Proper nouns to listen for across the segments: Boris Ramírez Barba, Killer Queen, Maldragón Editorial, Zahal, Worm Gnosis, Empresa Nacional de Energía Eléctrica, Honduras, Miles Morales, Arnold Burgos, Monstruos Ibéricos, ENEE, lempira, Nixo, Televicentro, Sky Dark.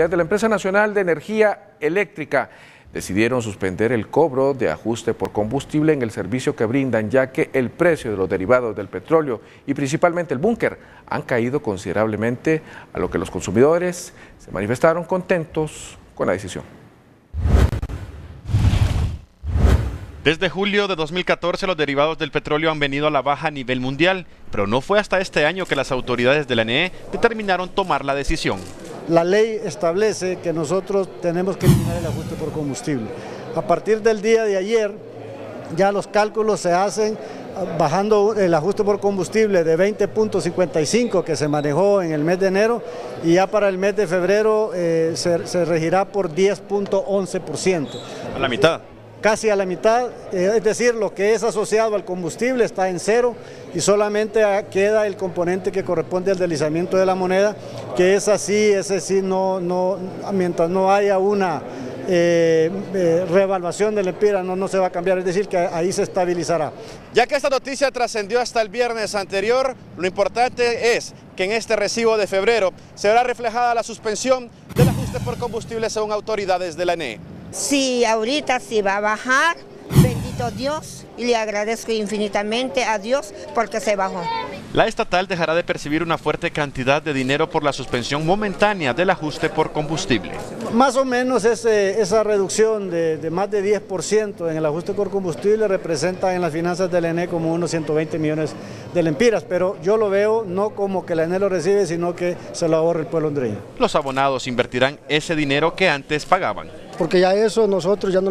autoridades de la Empresa Nacional de Energía Eléctrica decidieron suspender el cobro de ajuste por combustible en el servicio que brindan, ya que el precio de los derivados del petróleo y principalmente el búnker han caído considerablemente, a lo que los consumidores se manifestaron contentos con la decisión. Desde julio de 2014 los derivados del petróleo han venido a la baja a nivel mundial, pero no fue hasta este año que las autoridades de la ENEE determinaron tomar la decisión. La ley establece que nosotros tenemos que eliminar el ajuste por combustible. A partir del día de ayer, ya los cálculos se hacen bajando el ajuste por combustible de 20.55 que se manejó en el mes de enero, y ya para el mes de febrero se regirá por 10.11%. ¿A la mitad? Casi a la mitad, es decir, lo que es asociado al combustible está en cero y solamente queda el componente que corresponde al deslizamiento de la moneda, que es así, ese sí, no, mientras no haya una reevaluación de la empira no se va a cambiar, es decir, que ahí se estabilizará. Ya que esta noticia trascendió hasta el viernes anterior, lo importante es que en este recibo de febrero se verá reflejada la suspensión del ajuste por combustible según autoridades de la ENEE. Sí, ahorita sí va a bajar, bendito Dios, y le agradezco infinitamente a Dios porque se bajó. La estatal dejará de percibir una fuerte cantidad de dinero por la suspensión momentánea del ajuste por combustible. Más o menos esa reducción de más de 10% en el ajuste por combustible representa en las finanzas de la ENEE como unos 120 millones de lempiras, pero yo lo veo no como que la ENEE lo recibe, sino que se lo ahorra el pueblo hondureño. Los abonados invertirán ese dinero que antes pagaban. Porque ya eso nosotros ya no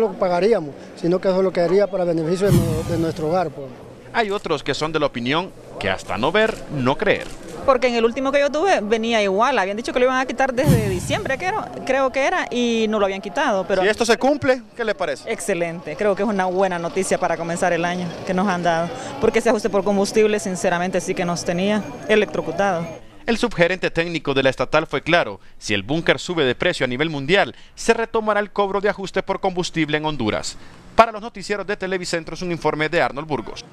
lo pagaríamos, sino que eso lo quedaría para beneficio de nuestro hogar. Pues. Hay otros que son de la opinión que hasta no ver, no creer. Porque en el último que yo tuve venía igual, habían dicho que lo iban a quitar desde diciembre, creo que era, y no lo habían quitado. Pero si esto se cumple, ¿qué le parece? Excelente, creo que es una buena noticia para comenzar el año que nos han dado, porque ese ajuste por combustible sinceramente sí que nos tenía electrocutados. El subgerente técnico de la estatal fue claro, si el búnker sube de precio a nivel mundial, se retomará el cobro de ajuste por combustible en Honduras. Para los noticieros de Televicentro, es un informe de Arnold Burgos.